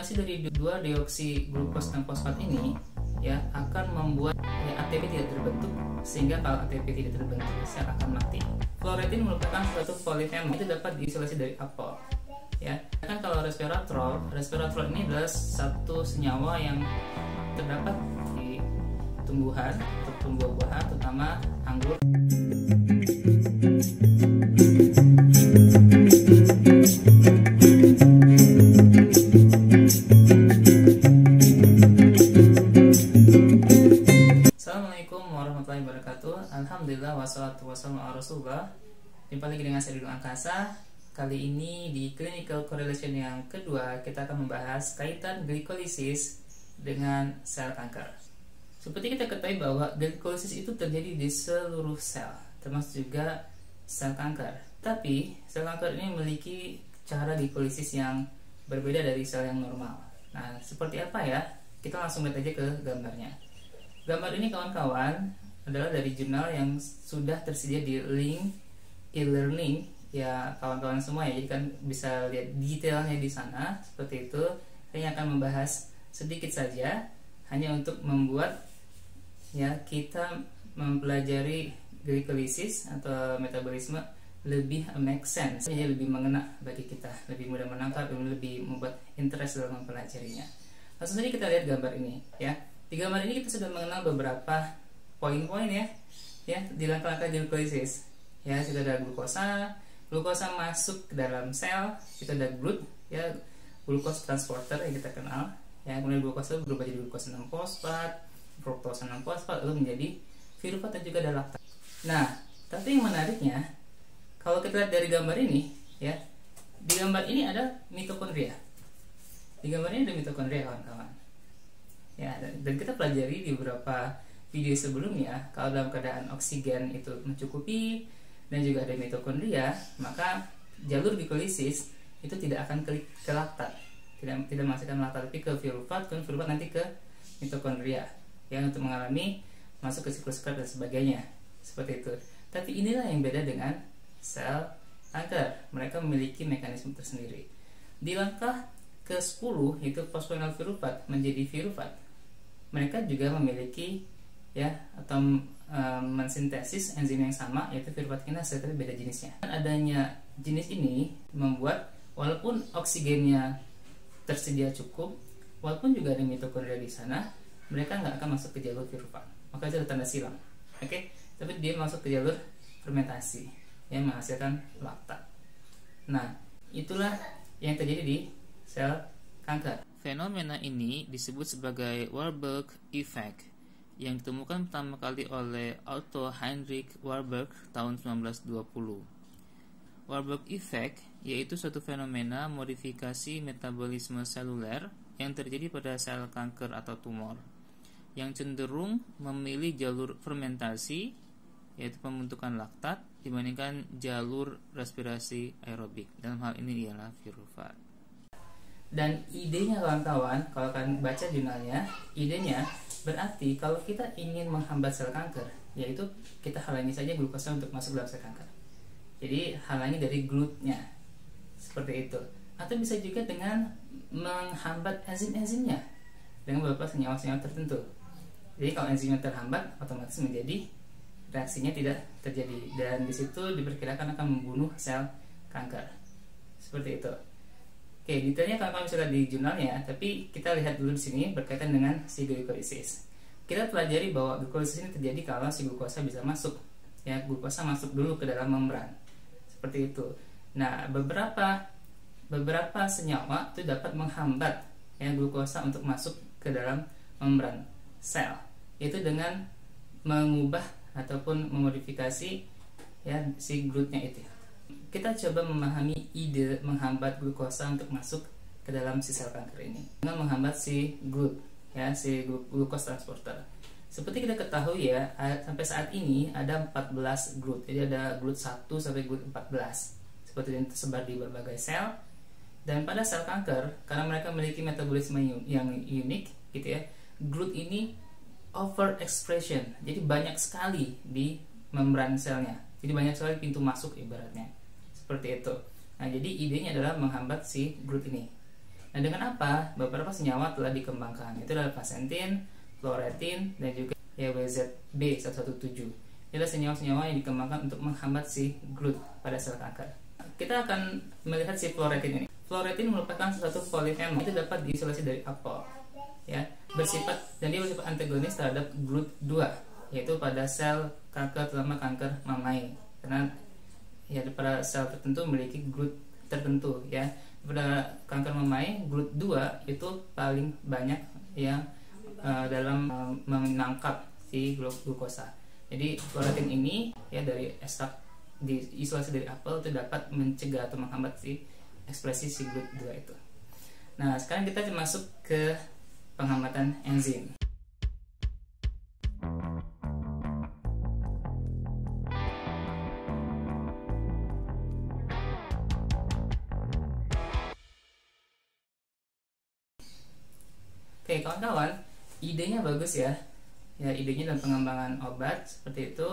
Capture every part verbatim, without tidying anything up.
akumulasi dari dua deoksi glukos dan fosfat ini ya akan membuat ya, A T P tidak terbentuk, sehingga kalau A T P tidak terbentuk sel akan mati. Phloretin merupakan suatu polifenol, itu dapat diisolasi dari apel. Ya, kan kalau resveratrol, resveratrol ini adalah satu senyawa yang terdapat di tumbuhan atau tumbuh-buahan, terutama anggur. Assalamualaikum warahmatullahi wabarakatuh. Alhamdulillah wassalatu wassalamu ala rasulullah. Jumpa lagi dengan saya Dudung Angkasa. Kali ini di clinical correlation yang kedua kita akan membahas kaitan glikolisis dengan sel kanker. Seperti kita ketahui bahwa glikolisis itu terjadi di seluruh sel, termasuk juga sel kanker. Tapi sel kanker ini memiliki cara glikolisis yang berbeda dari sel yang normal. Nah, seperti apa ya? Kita langsung lihat aja ke gambarnya. Gambar ini kawan-kawan adalah dari jurnal yang sudah tersedia di link e-learning. Ya kawan-kawan semua ya, jadi kan bisa lihat detailnya di sana seperti itu. Saya akan membahas sedikit saja hanya untuk membuat ya kita mempelajari glikolisis atau metabolisme lebih make sense, jadi lebih mengena bagi kita, lebih mudah menangkap, lebih membuat interest dalam mempelajarinya. Langsung saja kita lihat gambar ini ya. Di gambar ini kita sudah mengenal beberapa poin-poin ya, ya di langkah-langkah glikolisis ya. Kita ada glukosa. Glukosa masuk ke dalam sel, kita ada GLUT, ya, glucose transporter yang kita kenal. Ya, kemudian glukosa berubah jadi glukosa enam fosfat, fruktosa enam fosfat, lalu menjadi piruvat dan juga ada laktat. Nah, tapi yang menariknya, kalau kita lihat dari gambar ini, ya, di gambar ini ada mitokondria. Di gambar ini ada mitokondria, kawan-kawan. Ya, dan kita pelajari di beberapa video sebelumnya, kalau dalam keadaan oksigen itu mencukupi dan juga ada mitokondria, maka jalur glikolisis itu tidak akan ke, ke laktat, tidak tidak masukkan laktat, tapi ke piruvat, kemudian piruvat nanti ke mitokondria yang untuk mengalami masuk ke siklus Krebs dan sebagainya seperti itu. Tapi inilah yang beda dengan sel kanker, mereka memiliki mekanisme tersendiri. Di langkah ke sepuluh itu fosfonal piruvat menjadi piruvat, mereka juga memiliki ya atau mensintesis enzim yang sama yaitu piruvat kinase, tapi beda jenisnya. Adanya jenis ini membuat walaupun oksigennya tersedia cukup, walaupun juga ada mitokondria di sana, mereka nggak akan masuk ke jalur piruvat. Maka itu ada tanda silang. Oke, okay? Tapi dia masuk ke jalur fermentasi yang menghasilkan laktat. Nah, itulah yang terjadi di sel kanker. Fenomena ini disebut sebagai Warburg effect, yang ditemukan pertama kali oleh Otto Heinrich Warburg tahun seribu sembilan ratus dua puluh. Warburg effect yaitu suatu fenomena modifikasi metabolisme seluler yang terjadi pada sel kanker atau tumor, yang cenderung memilih jalur fermentasi yaitu pembentukan laktat dibandingkan jalur respirasi aerobik, dalam hal ini ialah piruvat. Dan idenya kawan-kawan, kalau kalian baca jurnalnya, idenya berarti kalau kita ingin menghambat sel kanker, yaitu kita halangi saja glukosa untuk masuk dalam sel kanker. Jadi halangi dari glutnya seperti itu. Atau bisa juga dengan menghambat enzim-enzimnya dengan beberapa senyawa-senyawa tertentu. Jadi kalau enzimnya terhambat, otomatis menjadi reaksinya tidak terjadi, dan disitu diperkirakan akan membunuh sel kanker seperti itu. Oke, detailnya kalian bisa lihat di jurnalnya, tapi kita lihat dulu di sini berkaitan dengan si glikolisis. Kita pelajari bahwa glikolisis ini terjadi kalau si glukosa bisa masuk. Ya, glukosa masuk dulu ke dalam membran. Seperti itu. Nah, beberapa beberapa senyawa itu dapat menghambat ya glukosa untuk masuk ke dalam membran sel, yaitu dengan mengubah ataupun memodifikasi ya si GLUT-nya itu. Kita coba memahami ide menghambat glukosa untuk masuk ke dalam si sel kanker ini dengan menghambat si GLUT ya, si glucose transporter. Seperti kita ketahui ya, sampai saat ini ada empat belas GLUT. Jadi ada GLUT satu sampai GLUT empat belas, seperti yang tersebar di berbagai sel. Dan pada sel kanker, karena mereka memiliki metabolisme yang unik gitu ya, GLUT ini over expression, jadi banyak sekali di membran selnya, jadi banyak sekali pintu masuk ibaratnya seperti itu. Nah, jadi idenya adalah menghambat si GLUT ini. Nah, dengan apa beberapa senyawa telah dikembangkan, itu adalah quercetin, phloretin, dan juga Y W Z B satu satu tujuh. Ini adalah senyawa-senyawa yang dikembangkan untuk menghambat si GLUT pada sel kanker. Kita akan melihat si phloretin ini. Phloretin merupakan suatu polifenol, itu dapat diisolasi dari apel, ya, bersifat dan dia bersifat antagonis terhadap GLUT dua, yaitu pada sel kanker, terutama kanker mamai, karena ya pada sel tertentu memiliki GLUT tertentu, ya. Pada kanker mamai, GLUT dua itu paling banyak yang uh, dalam uh, menangkap si glukosa. Jadi phloretin ini ya dari ekstrak diisolasi dari apel itu dapat mencegah atau menghambat si ekspresi si GLUT dua itu. Nah, sekarang kita masuk ke penghambatan enzim. Oke, kawan-kawan, idenya bagus ya. Ya, idenya dalam pengembangan obat seperti itu,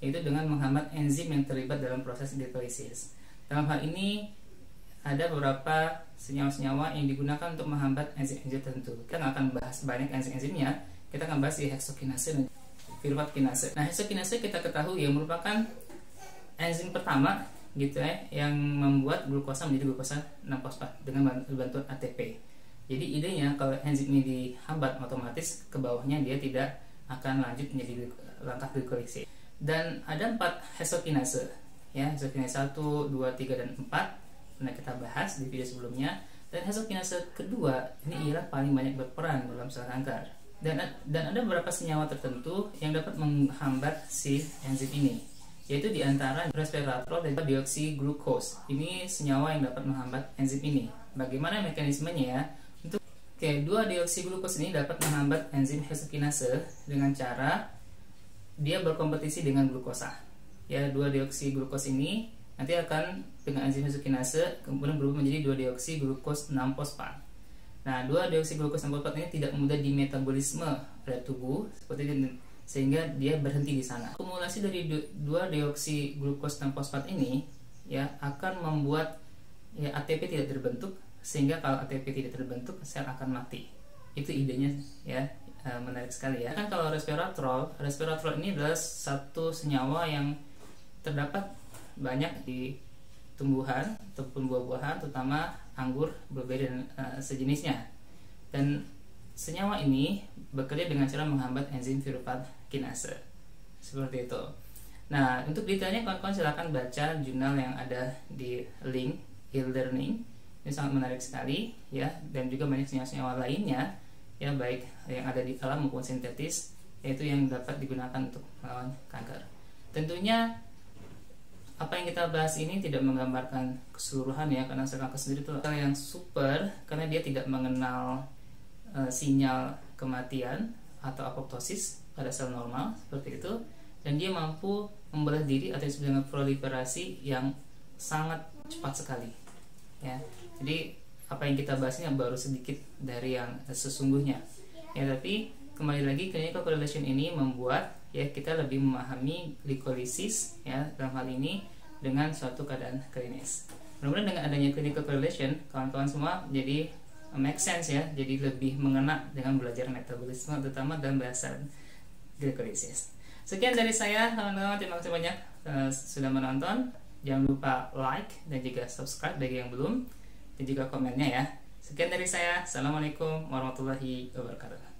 yaitu dengan menghambat enzim yang terlibat dalam proses glikolisis. Dalam hal ini ada beberapa senyawa-senyawa yang digunakan untuk menghambat enzim-enzim tertentu. Kita nggak akan bahas banyak enzim-enzimnya, kita akan bahas di hexokinase dan piruvat kinase. Nah, hexokinase kita ketahui yang merupakan enzim pertama gitu ya yang membuat glukosa menjadi glukosa enam fosfat dengan bantuan A T P. Jadi idenya kalau enzim ini dihambat, otomatis ke bawahnya dia tidak akan lanjut menjadi langkah glikolisis. Dan ada empat hexokinase, ya, hexokinase satu, dua, tiga, dan empat. Nah, kita bahas di video sebelumnya. Dan hexokinase kedua ini ialah paling banyak berperan dalam sel kanker. Dan dan ada beberapa senyawa tertentu yang dapat menghambat si enzim ini, yaitu diantara resveratrol dan deoksiglukos. Ini senyawa yang dapat menghambat enzim ini. Bagaimana mekanismenya ya? Oke, dua deoksiglukos ini dapat menghambat enzim hexokinase dengan cara dia berkompetisi dengan glukosa. Ya, dua deoksiglukos ini nanti akan dengan enzim hexokinase kemudian berubah menjadi dua deoksiglukos enam fosfat. Nah, dua deoksiglukos enam fosfat ini tidak mudah dimetabolisme oleh tubuh, seperti itu, sehingga dia berhenti di sana. Akumulasi dari dua deoksiglukos enam fosfat ini ya akan membuat ya A T P tidak terbentuk, sehingga kalau A T P tidak terbentuk sel akan mati. Itu idenya ya, e, menarik sekali ya. Kan kalau resveratrol, resveratrol ini adalah satu senyawa yang terdapat banyak di tumbuhan ataupun buah-buahan, terutama anggur, blueberry dan e, sejenisnya. Dan senyawa ini bekerja dengan cara menghambat enzim piruvat kinase. Seperti itu. Nah, untuk detailnya kawan-kawan silakan baca jurnal yang ada di link e-learning. Ini sangat menarik sekali ya, dan juga banyak senyawa-senyawa lainnya ya, baik yang ada di alam maupun sintetis, yaitu yang dapat digunakan untuk melawan kanker. Tentunya apa yang kita bahas ini tidak menggambarkan keseluruhan ya, karena sel kanker sendiri itu sel yang super karena dia tidak mengenal e, sinyal kematian atau apoptosis pada sel normal seperti itu, dan dia mampu membelah diri atau disebut dengan proliferasi yang sangat cepat sekali. Ya, jadi apa yang kita bahas ini baru sedikit dari yang sesungguhnya. Ya, tapi kembali lagi clinical correlation ini membuat ya kita lebih memahami glikolisis ya dalam hal ini dengan suatu keadaan klinis. Mudah-mudahan dengan adanya clinical correlation kawan-kawan semua jadi make sense ya, jadi lebih mengena dengan belajar metabolisme terutama dalam bahasan glikolisis. Sekian dari saya teman-teman, terima kasih banyak uh, sudah menonton. Jangan lupa like dan juga subscribe bagi yang belum, dan juga komennya ya. Sekian dari saya. Assalamualaikum warahmatullahi wabarakatuh.